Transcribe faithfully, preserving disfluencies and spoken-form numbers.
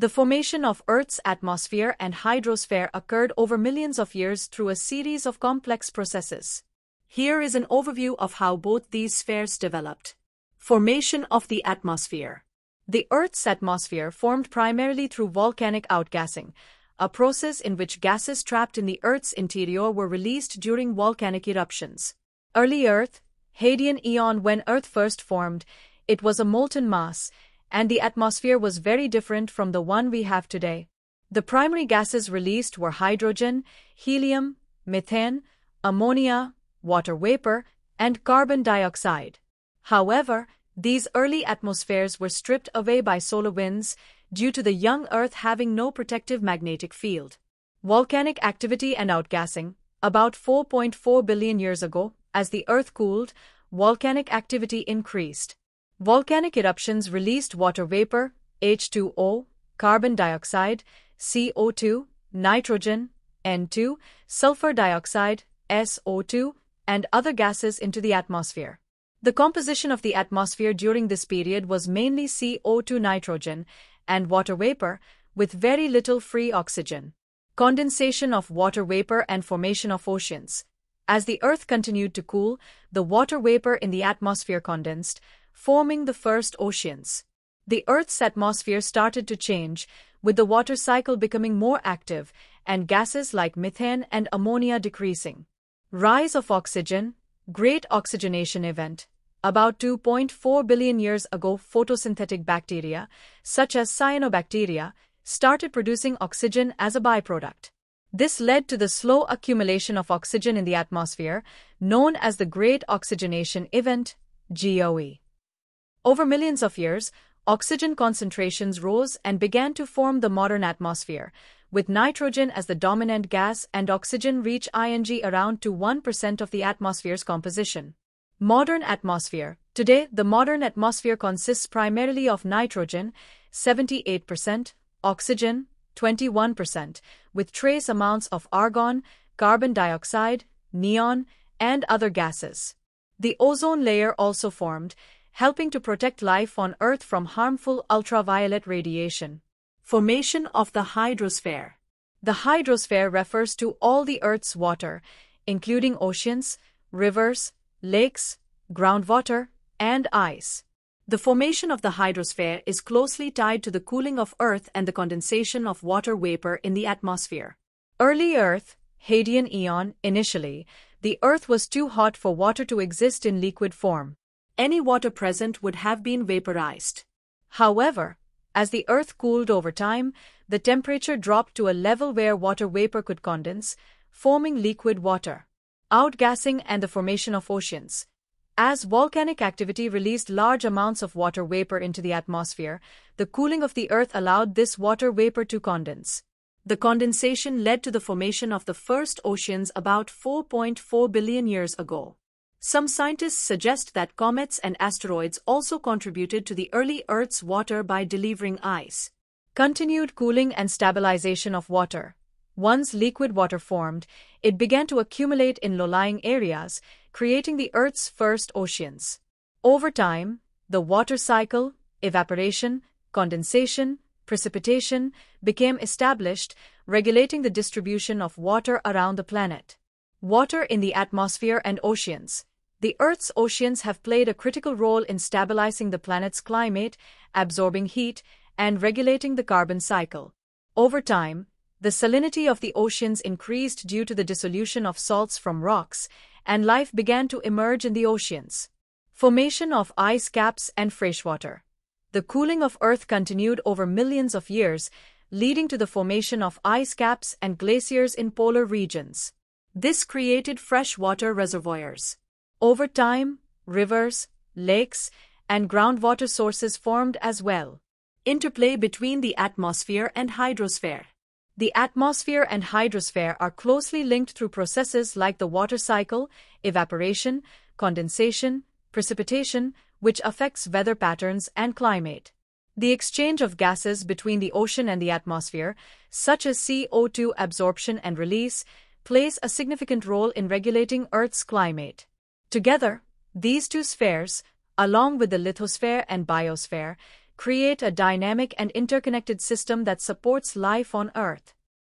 The formation of Earth's atmosphere and hydrosphere occurred over millions of years through a series of complex processes. Here is an overview of how both these spheres developed. Formation of the atmosphere. The Earth's atmosphere formed primarily through volcanic outgassing, a process in which gases trapped in the Earth's interior were released during volcanic eruptions. Early Earth, Hadean Eon. When Earth first formed, it was a molten mass, and the atmosphere was very different from the one we have today. The primary gases released were hydrogen, helium, methane, ammonia, water vapor, and carbon dioxide. However, these early atmospheres were stripped away by solar winds due to the young Earth having no protective magnetic field. Volcanic activity and outgassing. About four point four billion years ago, as the Earth cooled, volcanic activity increased. Volcanic eruptions released water vapor, H two O, carbon dioxide, C O two, nitrogen, N two, sulfur dioxide, S O two, and other gases into the atmosphere. The composition of the atmosphere during this period was mainly C O two, nitrogen, and water vapor, with very little free oxygen. Condensation of water vapor and formation of oceans. As the Earth continued to cool, the water vapor in the atmosphere condensed, forming the first oceans. The Earth's atmosphere started to change, with the water cycle becoming more active and gases like methane and ammonia decreasing. Rise of oxygen. Great oxygenation event. About two point four billion years ago, photosynthetic bacteria, such as cyanobacteria, started producing oxygen as a byproduct. This led to the slow accumulation of oxygen in the atmosphere, known as the Great Oxygenation Event, G O E. Over millions of years, oxygen concentrations rose and began to form the modern atmosphere, with nitrogen as the dominant gas and oxygen reach ing around to one percent of the atmosphere's composition. Modern atmosphere. Today, the modern atmosphere consists primarily of nitrogen, seventy-eight percent, oxygen, twenty-one percent, with trace amounts of argon, carbon dioxide, neon, and other gases. The ozone layer also formed, helping to protect life on Earth from harmful ultraviolet radiation. Formation of the hydrosphere. The hydrosphere refers to all the Earth's water, including oceans, rivers, lakes, groundwater, and ice. The formation of the hydrosphere is closely tied to the cooling of Earth and the condensation of water vapor in the atmosphere. Early Earth, Hadean Eon. Initially, the Earth was too hot for water to exist in liquid form. Any water present would have been vaporized. However, as the Earth cooled over time, the temperature dropped to a level where water vapor could condense, forming liquid water. Outgassing and the formation of oceans. As volcanic activity released large amounts of water vapor into the atmosphere, the cooling of the Earth allowed this water vapor to condense. The condensation led to the formation of the first oceans about four point four billion years ago. Some scientists suggest that comets and asteroids also contributed to the early Earth's water by delivering ice. Continued cooling and stabilization of water. Once liquid water formed, it began to accumulate in low-lying areas, creating the Earth's first oceans. Over time, the water cycle, evaporation, condensation, precipitation, became established, regulating the distribution of water around the planet. Water in the atmosphere and oceans. The Earth's oceans have played a critical role in stabilizing the planet's climate, absorbing heat, and regulating the carbon cycle. Over time, the salinity of the oceans increased due to the dissolution of salts from rocks, and life began to emerge in the oceans. Formation of ice caps and freshwater. The cooling of Earth continued over millions of years, leading to the formation of ice caps and glaciers in polar regions. This created freshwater reservoirs. Over time, rivers, lakes, and groundwater sources formed as well. Interplay between the atmosphere and hydrosphere. The atmosphere and hydrosphere are closely linked through processes like the water cycle, evaporation, condensation, precipitation, which affects weather patterns and climate. The exchange of gases between the ocean and the atmosphere, such as C O two absorption and release, plays a significant role in regulating Earth's climate. Together, these two spheres, along with the lithosphere and biosphere, create a dynamic and interconnected system that supports life on Earth.